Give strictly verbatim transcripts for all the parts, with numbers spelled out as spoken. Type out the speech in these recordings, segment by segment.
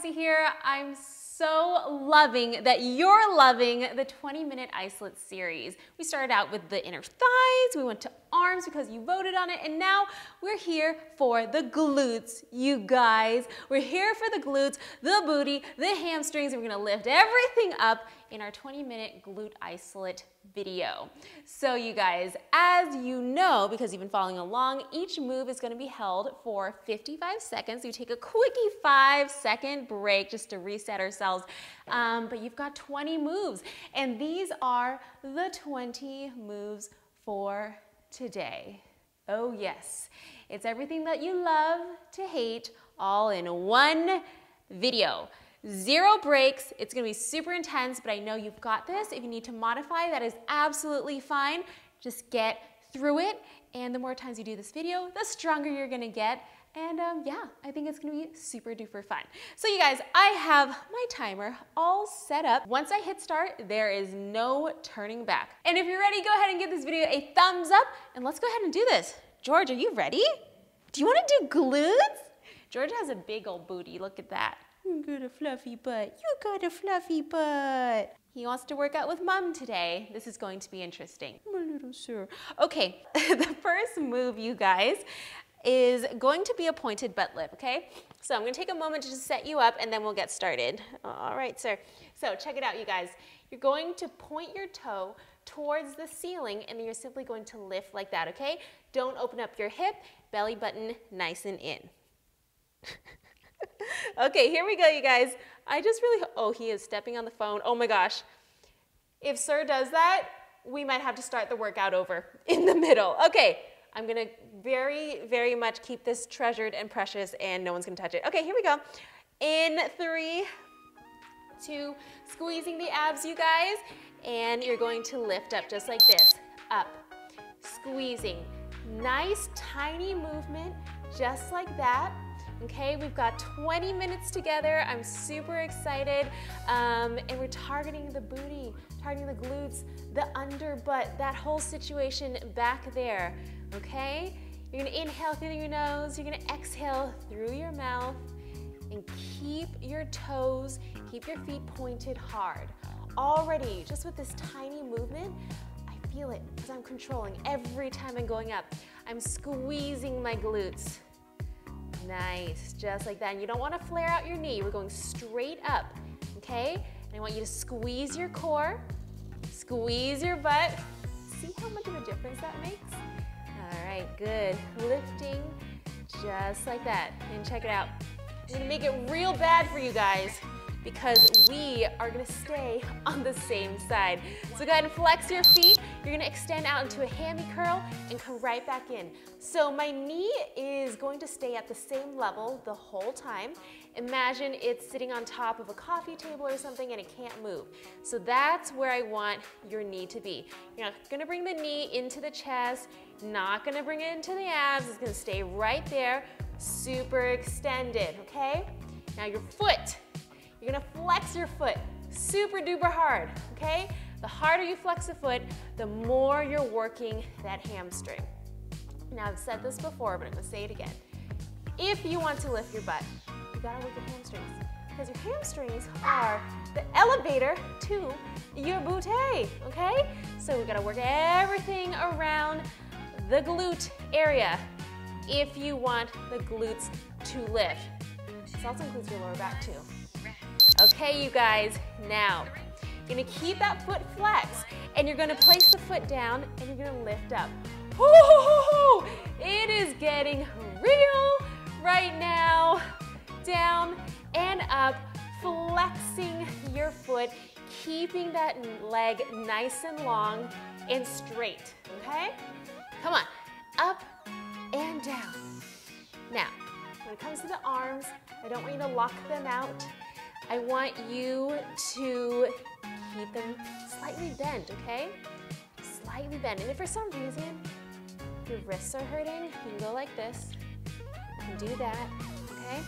Cassey here. I'm so loving that you're loving the twenty minute isolate series. We started out with the inner thighs, we went to arms because you voted on it, and now we're here for the glutes, you guys. We're here for the glutes, the booty, the hamstrings, and we're gonna lift everything up in our twenty minute glute isolate video. So you guys, as you know, because you've been following along, each move is gonna be held for fifty-five seconds. We take a quickie five second break just to reset ourselves. Um, but you've got twenty moves, and these are the twenty moves for today. Oh yes, it's everything that you love to hate all in one video. Zero breaks. It's going to be super intense, but I know you've got this. If you need to modify, that is absolutely fine. Just get through it, and the more times you do this video, the stronger you're going to get. And um, yeah, I think it's going to be super duper fun. So you guys, I have my timer all set up. Once I hit start, there is no turning back. And if you're ready, go ahead and give this video a thumbs up, and let's go ahead and do this. George, are you ready? Do you want to do glutes? George has a big old booty. Look at that. You got a fluffy butt. You got a fluffy butt. He wants to work out with mom today. This is going to be interesting. I'm a little sore. Okay, the first move, you guys, is going to be a pointed butt lift, okay? So I'm gonna take a moment to just set you up, and then we'll get started. All right, sir. So check it out, you guys. You're going to point your toe towards the ceiling, and then you're simply going to lift like that, okay? Don't open up your hip, belly button nice and in. Okay, here we go, you guys. I just really, oh, he is stepping on the phone. Oh my gosh. If sir does that, we might have to start the workout over in the middle. Okay, I'm gonna very, very much keep this treasured and precious, and no one's gonna touch it. Okay, here we go. In three, two, squeezing the abs, you guys, and you're going to lift up just like this. Up, squeezing. Nice, tiny movement, just like that. Okay, we've got twenty minutes together. I'm super excited. Um, and we're targeting the booty, targeting the glutes, the under butt, that whole situation back there, okay? You're gonna inhale through your nose, you're gonna exhale through your mouth, and keep your toes, keep your feet pointed hard. Already, just with this tiny movement, I feel it, because I'm controlling every time I'm going up. I'm squeezing my glutes. Nice, just like that. And you don't want to flare out your knee. We're going straight up, okay? And I want you to squeeze your core, squeeze your butt. See how much of a difference that makes? All right, good. Lifting, just like that. And check it out. I'm gonna make it real bad for you guys, because we are gonna stay on the same side. So go ahead and flex your feet. You're gonna extend out into a hammy curl and come right back in. So my knee is going to stay at the same level the whole time. Imagine it's sitting on top of a coffee table or something and it can't move. So that's where I want your knee to be. You're not gonna bring the knee into the chest, not gonna bring it into the abs, it's gonna stay right there, super extended, okay? Now your foot. You're gonna flex your foot super duper hard, okay? The harder you flex the foot, the more you're working that hamstring. Now I've said this before, but I'm gonna say it again. If you want to lift your butt, you gotta work your hamstrings, because your hamstrings are the elevator to your booty, okay? So we gotta work everything around the glute area if you want the glutes to lift. This also includes your lower back too. Okay, you guys, now you're gonna keep that foot flexed, and you're gonna place the foot down, and you're gonna lift up. Ooh, it is getting real right now. Down and up, flexing your foot, keeping that leg nice and long and straight, okay? Come on, up and down. Now, when it comes to the arms, I don't want you to lock them out. I want you to keep them slightly bent, okay? Slightly bent. And if for some reason your wrists are hurting, you can go like this and do that, okay?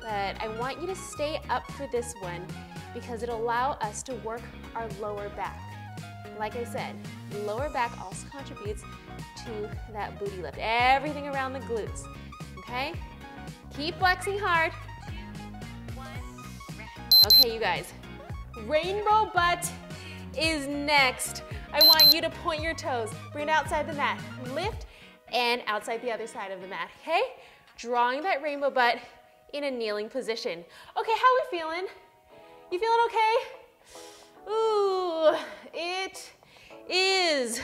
But I want you to stay up for this one, because it'll allow us to work our lower back. Like I said, lower back also contributes to that booty lift. Everything around the glutes, okay? Keep flexing hard. Okay, you guys. Rainbow butt is next. I want you to point your toes. Bring it outside the mat. Lift and outside the other side of the mat, okay? Drawing that rainbow butt in a kneeling position. Okay, how are we feeling? You feeling okay? Ooh, it is.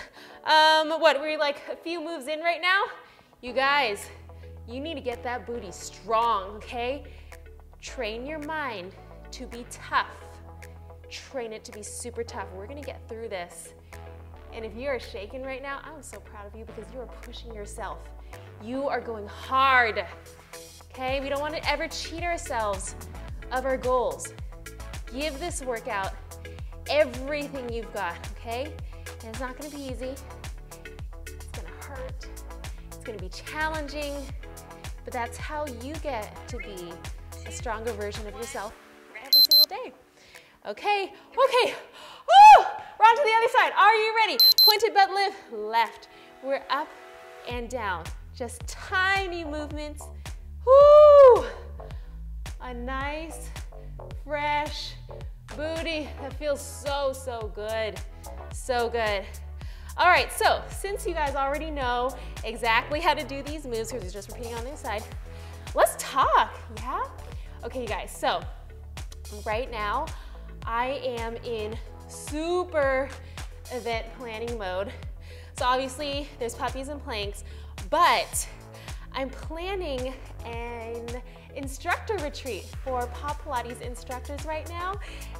Um, what, we're like a few moves in right now? You guys, you need to get that booty strong, okay? Train your mind to be tough. Train it to be super tough. We're gonna get through this. And if you are shaking right now, I'm so proud of you because you are pushing yourself. You are going hard, okay? We don't wanna ever cheat ourselves of our goals. Give this workout everything you've got, okay? And it's not gonna be easy. It's gonna hurt. It's gonna be challenging. But that's how you get to be a stronger version of yourself every single day. Okay, okay. Woo! We're on to the other side. Are you ready? Pointed butt lift, left. We're up and down. Just tiny movements. Woo! A nice, fresh booty. That feels so, so good. So good. All right, so since you guys already know exactly how to do these moves, because it's just repeating on the side, let's talk, yeah? Okay, you guys, so right now, I am in super event planning mode. So obviously there's puppies and planks, but I'm planning an instructor retreat for Pop Pilates instructors right now.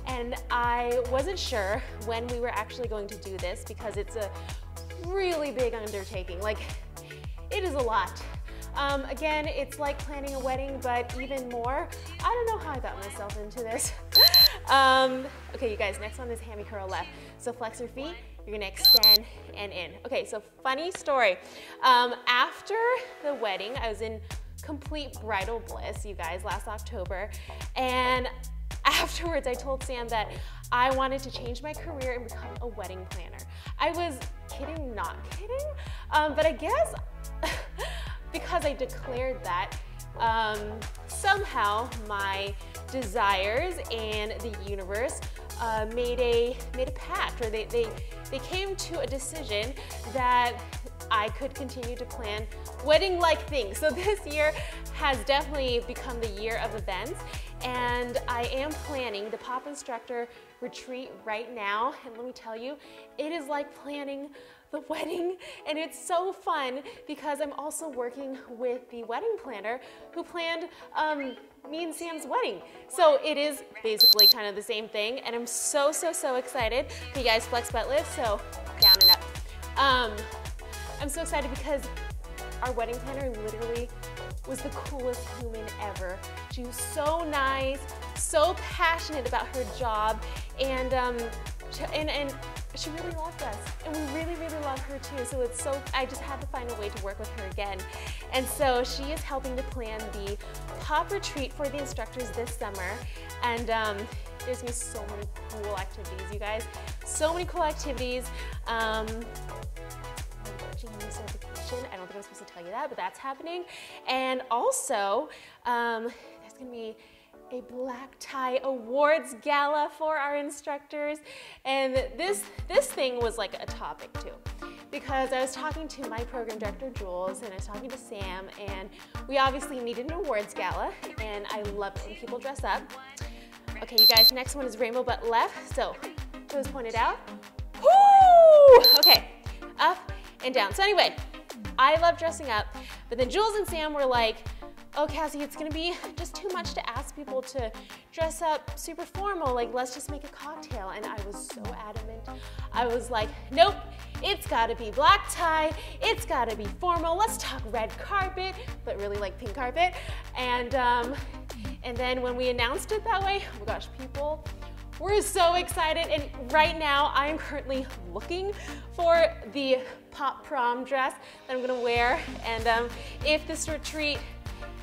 And I wasn't sure when we were actually going to do this because it's a really big undertaking. Like, it is a lot. Um, again, it's like planning a wedding, but even more. I don't know how I got myself into this. um, okay, you guys, next one is hammy curl left. So flex your feet, you're gonna extend and in. Okay, so funny story. Um, after the wedding, I was in complete bridal bliss, you guys, last October. And afterwards, I told Sam that I wanted to change my career and become a wedding planner. I was kidding, not kidding, um, but I guess, because I declared that, um, somehow my desires and the universe uh, made a made a pact, or they, they, they came to a decision that I could continue to plan wedding-like things. So this year has definitely become the year of events, and I am planning the Pop Instructor Retreat right now, and let me tell you, it is like planning the wedding, and it's so fun because I'm also working with the wedding planner who planned um, me and Sam's wedding. So it is basically kind of the same thing, and I'm so, so, so excited. Okay, you guys, flex butt lift, so down and up. Um, I'm so excited because our wedding planner literally was the coolest human ever. She was so nice, so passionate about her job, and um, and, and she really loved us, and we really, really love her too. So it's so, I just had to find a way to work with her again. And so she is helping to plan the Pop retreat for the instructors this summer, and um, there's been so many cool activities, you guys. So many cool activities. Um, certification. I don't think I'm supposed to tell you that, but that's happening. And also, um, there's gonna be a black tie awards gala for our instructors. And this, this thing was like a topic too, because I was talking to my program director, Jules, and I was talking to Sam, and we obviously needed an awards gala, and I love it when people dress up. Okay, you guys, next one is rainbow butt left. So, toes pointed out. Woo! Okay, up and down. So anyway, I love dressing up, but then Jules and Sam were like, oh, Cassey, it's gonna be just too much to ask people to dress up super formal, like let's just make a cocktail. And I was so adamant. I was like, nope, it's gotta be black tie, it's gotta be formal, let's talk red carpet, but really like pink carpet. And, um, and then when we announced it that way, oh my gosh, people, we're so excited, and right now I am currently looking for the pop prom dress that I'm gonna wear, and um, if this retreat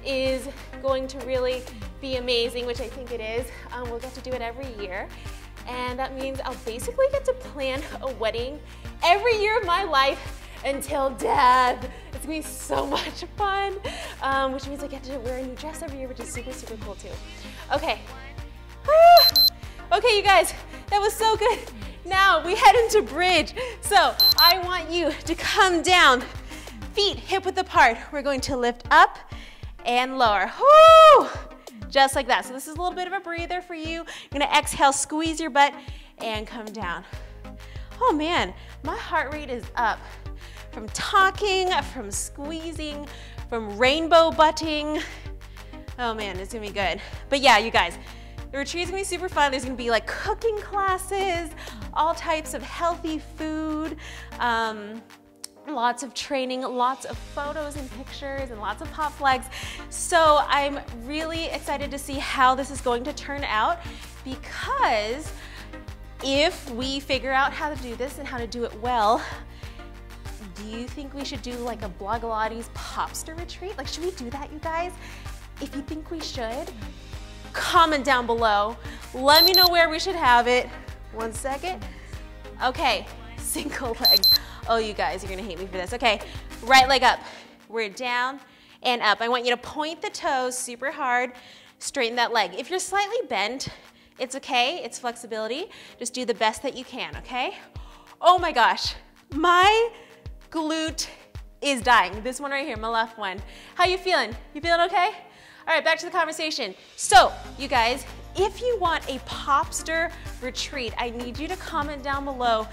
is going to really be amazing, which I think it is, um, we'll get to do it every year, and that means I'll basically get to plan a wedding every year of my life until death. It's gonna be so much fun, um, which means I get to wear a new dress every year, which is super, super cool too. Okay. Ah. Okay, you guys, that was so good. Now we head into bridge. So I want you to come down, feet hip width apart. We're going to lift up and lower. Whoo! Just like that. So this is a little bit of a breather for you. You're gonna exhale, squeeze your butt, and come down. Oh man, my heart rate is up. From talking, from squeezing, from rainbow butting. Oh man, it's gonna be good. But yeah, you guys, the retreat's gonna be super fun. There's gonna be like cooking classes, all types of healthy food, um, lots of training, lots of photos and pictures, and lots of hot flags. So I'm really excited to see how this is going to turn out, because if we figure out how to do this and how to do it well, do you think we should do like a Blogilates Popster retreat? Like, should we do that, you guys? If you think we should, comment down below. Let me know where we should have it. One second. Okay, single leg. Oh, you guys, you're gonna hate me for this. Okay, right leg up. We're down and up. I want you to point the toes super hard, straighten that leg. If you're slightly bent, it's okay, it's flexibility. Just do the best that you can, okay? Oh my gosh, my glute is dying. This one right here, my left one. How you feeling? You feeling okay? All right, back to the conversation. So, you guys, if you want a Popster retreat, I need you to comment down below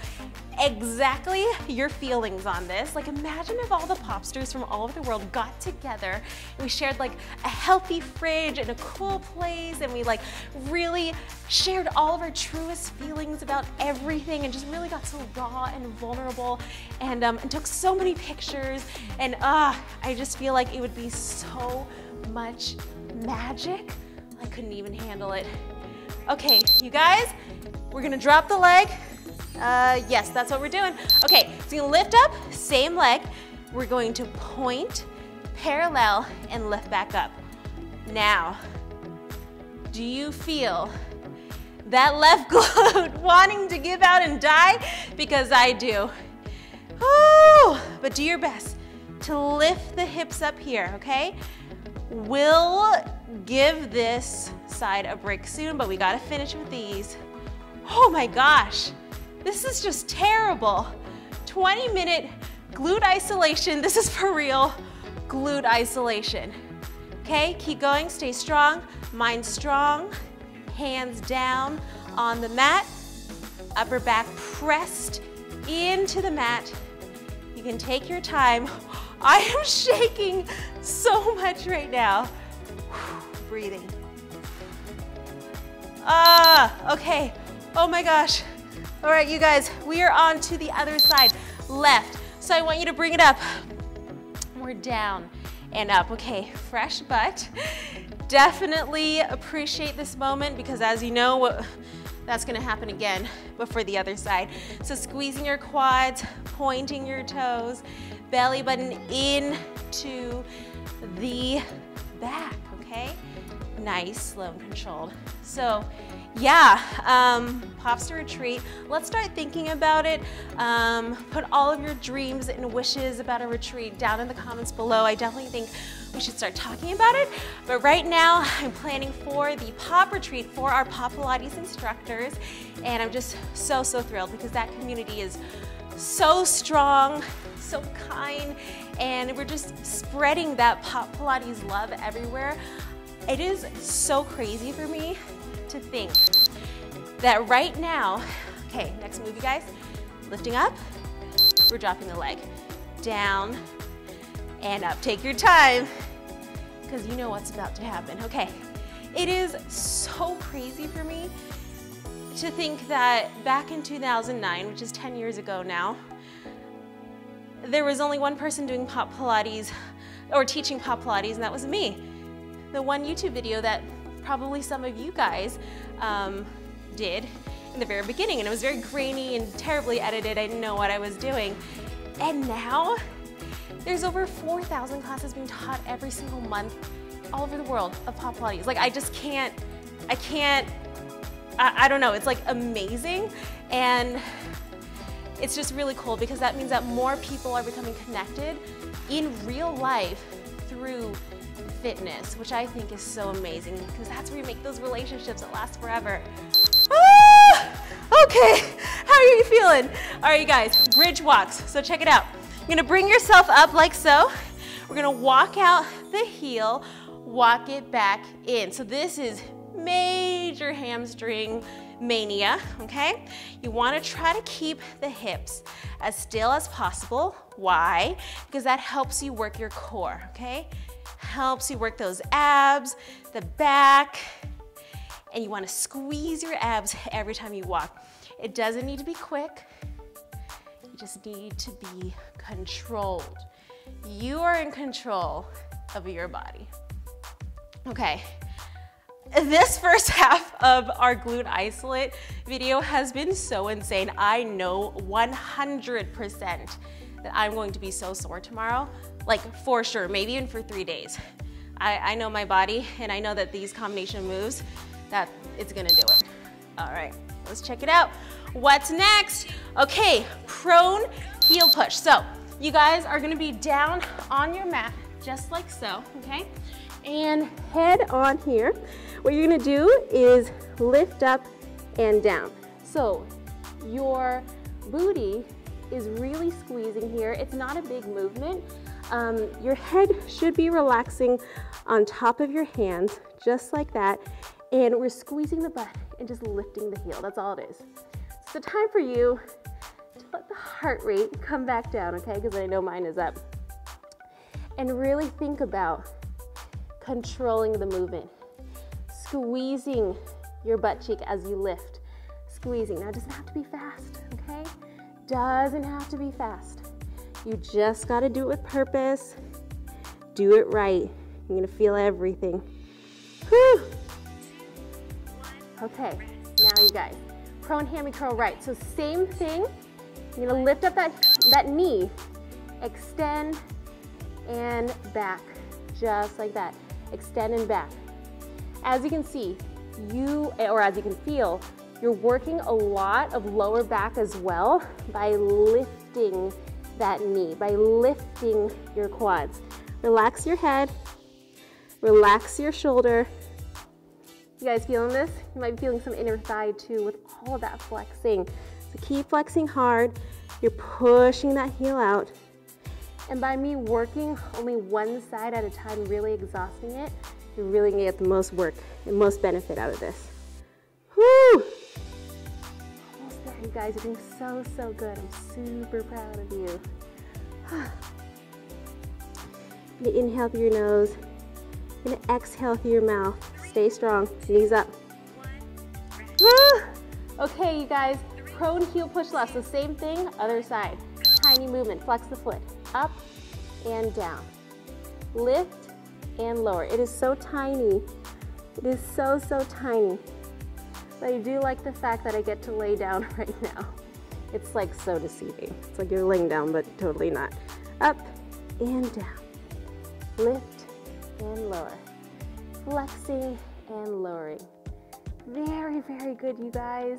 exactly your feelings on this. Like, imagine if all the Popsters from all over the world got together and we shared like a healthy fridge and a cool place, and we like really shared all of our truest feelings about everything, and just really got so raw and vulnerable, and, um, and took so many pictures, and uh, I just feel like it would be so much magic. I couldn't even handle it. Okay, you guys, we're gonna drop the leg. Uh, yes, that's what we're doing. Okay, so you lift up, same leg. We're going to point, parallel, and lift back up. Now, do you feel that left glute wanting to give out and die? Because I do. Woo! But do your best to lift the hips up here, okay? We'll give this side a break soon, but we gotta finish with these. Oh my gosh, this is just terrible. twenty minute glute isolation. This is for real glute isolation. Okay, keep going, stay strong, mind strong, hands down on the mat, upper back pressed into the mat. You can take your time. I am shaking so much right now. Breathing. Ah, okay. Oh my gosh. All right, you guys, we are on to the other side, left. So I want you to bring it up. We're down and up. Okay, fresh butt. Definitely appreciate this moment, because as you know, what, that's gonna happen again, but for the other side. So squeezing your quads, pointing your toes, belly button into the back, okay? Nice, slow and controlled. So yeah, um, Popster retreat, let's start thinking about it. Um, put all of your dreams and wishes about a retreat down in the comments below. I definitely think we should start talking about it. But right now, I'm planning for the Pop retreat for our Pop Pilates instructors. And I'm just so, so thrilled, because that community is so strong, so kind, and we're just spreading that Pop Pilates love everywhere. It is so crazy for me to think that right now, okay, next move, you guys, lifting up, we're dropping the leg, down and up. Take your time, because you know what's about to happen, okay? It is so crazy for me to think that back in two thousand nine, which is ten years ago now, there was only one person doing Pop Pilates, or teaching Pop Pilates, and that was me. The one YouTube video that probably some of you guys um, did in the very beginning, and it was very grainy and terribly edited. I didn't know what I was doing. And now, there's over four thousand classes being taught every single month all over the world of Pop Pilates. Like, I just can't, I can't, I, I don't know, it's like amazing, and it's just really cool, because that means that more people are becoming connected in real life through fitness, which I think is so amazing, because that's where you make those relationships that last forever. Ah! Okay, how are you feeling? All right, you guys, bridge walks. So check it out. You're gonna bring yourself up like so. We're gonna walk out the heel, walk it back in. So this is major hamstring mania, okay? You wanna try to keep the hips as still as possible. Why? Because that helps you work your core, okay? Helps you work those abs, the back, and you wanna squeeze your abs every time you walk. It doesn't need to be quick, you just need to be controlled. You are in control of your body. Okay, this first half of our glute isolate video has been so insane. I know one hundred percent that I'm going to be so sore tomorrow, like for sure, maybe even for three days. I, I know my body and I know that these combination moves, that it's gonna do it. All right, let's check it out. What's next? Okay, prone heel push. So you guys are gonna be down on your mat, just like so, okay? And head on here. What you're gonna do is lift up and down. So your booty is really squeezing here. It's not a big movement. Um, your head should be relaxing on top of your hands, just like that. And we're squeezing the butt and just lifting the heel. That's all it is. It's the time for you to let the heart rate come back down, okay? Because I know mine is up. And really think about controlling the movement, squeezing your butt cheek as you lift, squeezing. Now it doesn't have to be fast, okay? Doesn't have to be fast. You just gotta do it with purpose, do it right. You're gonna feel everything. Whew. Okay, now you guys, prone hammy curl right. So same thing, you're gonna lift up that, that knee, extend and back, just like that. Extend and back. As you can see, you, or as you can feel, you're working a lot of lower back as well by lifting that knee, by lifting your quads. Relax your head, relax your shoulder. You guys feeling this? You might be feeling some inner thigh too with all of that flexing. So keep flexing hard. You're pushing that heel out. And by me working only one side at a time, really exhausting it, you're really gonna get the most work and most benefit out of this. Whoo! Almost there, you guys. You're doing so, so good. I'm super proud of you. You're gonna inhale through your nose. You're gonna exhale through your mouth. Stay strong. Knees up. Woo! Okay, you guys. Prone heel push left. So same thing, other side. Tiny movement. Flex the foot. Up and down. Lift and lower. It is so tiny. It is so, so tiny. But I do like the fact that I get to lay down right now. It's like so deceiving. It's like you're laying down, but totally not. Up and down. Lift and lower. Flexing and lowering. Very, very good, you guys.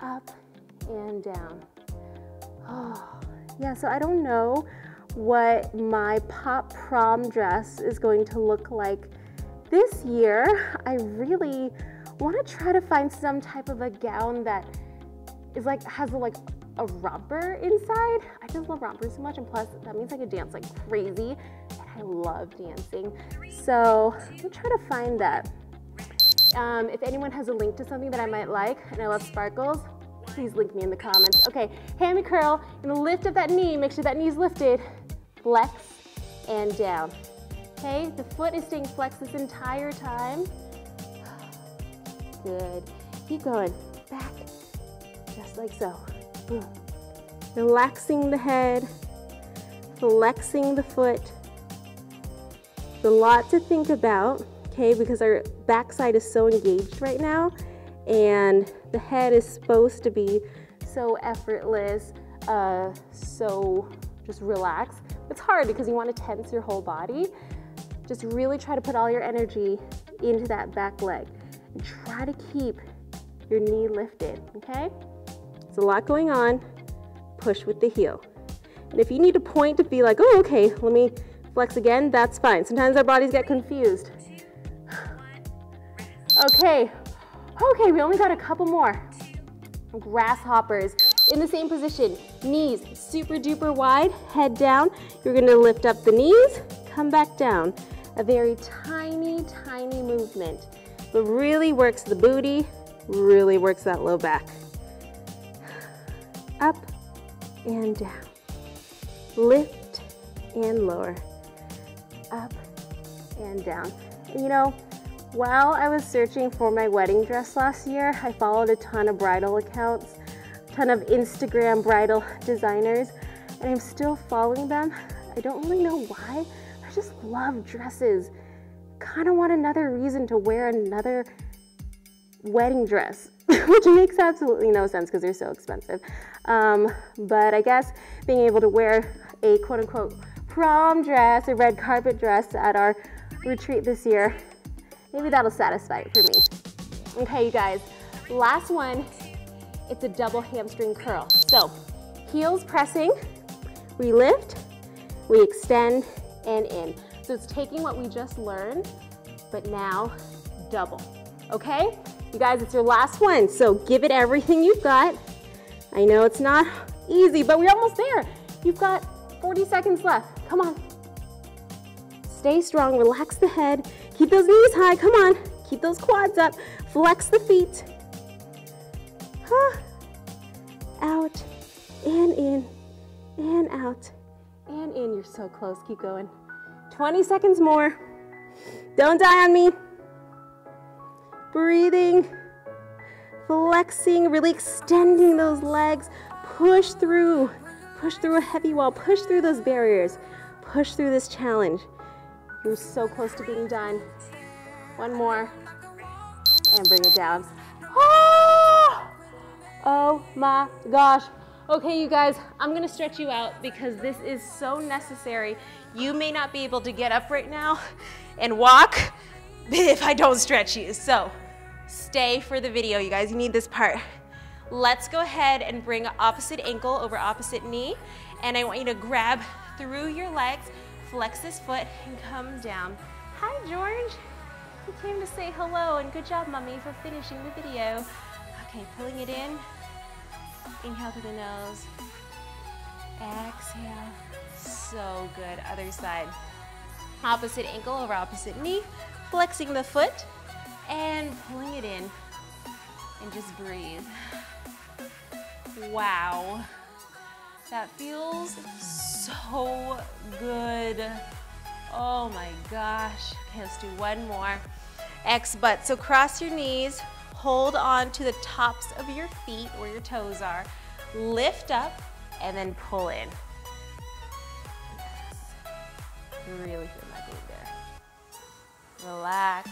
Up and down. Oh, yeah, so I don't know what my pop prom dress is going to look like this year. I really want to try to find some type of a gown that is like, has a, like a romper inside. I just love rompers so much, and plus that means I could dance like crazy, and I love dancing. So I'm gonna try to find that. Um, if anyone has a link to something that I might like, and I love sparkles, please link me in the comments. Okay, hammy curl, and lift up that knee, make sure that knee's lifted. Flex and down. Okay, the foot is staying flexed this entire time. Good, keep going, back, just like so. Boom. Relaxing the head, flexing the foot. There's a lot to think about, okay, because our backside is so engaged right now, and the head is supposed to be so effortless, uh, so just relaxed. It's hard because you want to tense your whole body. Just really try to put all your energy into that back leg. And try to keep your knee lifted, okay? There's a lot going on. Push with the heel. And if you need a point to be like, oh, okay, let me flex again, that's fine. Sometimes our bodies get confused. Okay. Okay, we only got a couple more. Grasshoppers in the same position. Knees super duper wide, head down. You're gonna lift up the knees, come back down. A very tiny, tiny movement, but really works the booty, really works that low back. Up and down. Lift and lower. Up and down. And you know, while I was searching for my wedding dress last year, I followed a ton of bridal accounts, a ton of Instagram bridal designers, and I'm still following them. I don't really know why. I just love dresses. Kind of want another reason to wear another wedding dress, which makes absolutely no sense because they're so expensive. Um, but I guess being able to wear a quote-unquote prom dress, a red carpet dress at our retreat this year, maybe that'll satisfy it for me. Okay, you guys, last one, it's a double hamstring curl. So heels pressing, we lift, we extend, and in. So it's taking what we just learned, but now double, okay? You guys, it's your last one, so give it everything you've got. I know it's not easy, but we're almost there. You've got forty seconds left, come on. Stay strong, relax the head, keep those knees high, come on. Keep those quads up, flex the feet. Huh. Out, and in, and out, and in. You're so close, keep going. twenty seconds more. Don't die on me. Breathing, flexing, really extending those legs. Push through, push through a heavy wall, push through those barriers, push through this challenge. You're so close to being done. One more, and bring it down. Oh, oh my gosh. Okay, you guys, I'm gonna stretch you out because this is so necessary. You may not be able to get up right now and walk if I don't stretch you. So stay for the video, you guys, you need this part. Let's go ahead and bring opposite ankle over opposite knee, and I want you to grab through your legs, flex this foot, and come down. Hi, George. He came to say hello, and good job, Mommy, for finishing the video. Okay, pulling it in. Inhale through the nose. Exhale. So good. Other side. Opposite ankle over opposite knee. Flexing the foot, and pulling it in. And just breathe. Wow. That feels so good. Oh my gosh. Okay, let's do one more. X butt. So cross your knees, hold on to the tops of your feet where your toes are, lift up, and then pull in. Yes. Really feel my glute there. Relax.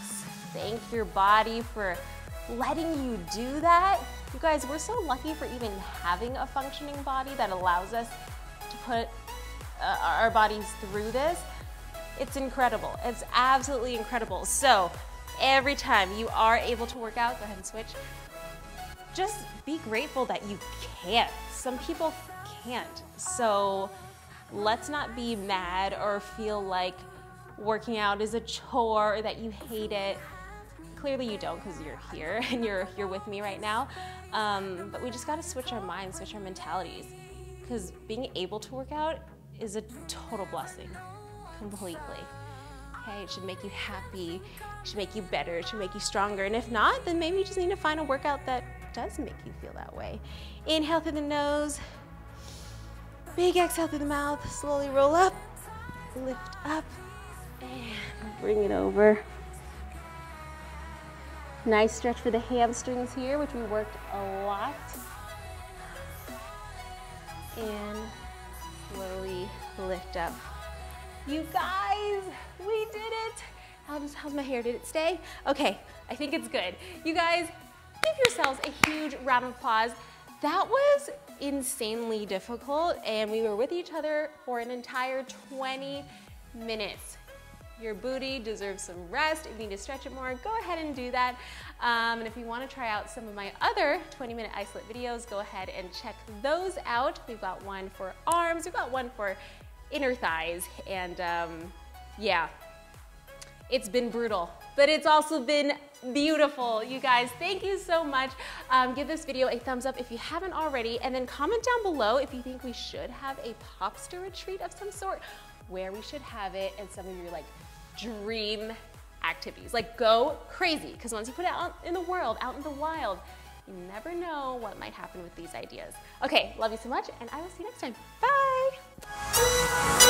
Thank your body for letting you do that. You guys, we're so lucky for even having a functioning body that allows us to put uh, our bodies through this. It's incredible. It's absolutely incredible. So every time you are able to work out, go ahead and switch. Just be grateful that you can't. Some people can't. So let's not be mad or feel like working out is a chore or that you hate it. Clearly you don't, because you're here and you're you're with me right now. Um, but we just gotta switch our minds, switch our mentalities, because being able to work out is a total blessing, completely. Okay, it should make you happy, it should make you better, it should make you stronger. And if not, then maybe you just need to find a workout that does make you feel that way. Inhale through the nose, big exhale through the mouth, slowly roll up, lift up, and bring it over. Nice stretch for the hamstrings here, which we worked a lot. And slowly lift up. You guys, we did it. How's, how's my hair? Did it stay? Okay, I think it's good. You guys, give yourselves a huge round of applause. That was insanely difficult, and we were with each other for an entire twenty minutes. Your booty deserves some rest. If you need to stretch it more, go ahead and do that. Um, and if you want to try out some of my other twenty minute isolate videos, go ahead and check those out. We've got one for arms, we've got one for inner thighs, and um, yeah, it's been brutal. but it's also been beautiful. You guys, thank you so much. Um, give this video a thumbs up if you haven't already, and then comment down below if you think we should have a popster retreat of some sort, where we should have it, and some of your like dream activities. Like go crazy, because once you put it out in the world, out in the wild, you never know what might happen with these ideas. Okay, love you so much, and I will see you next time. Bye.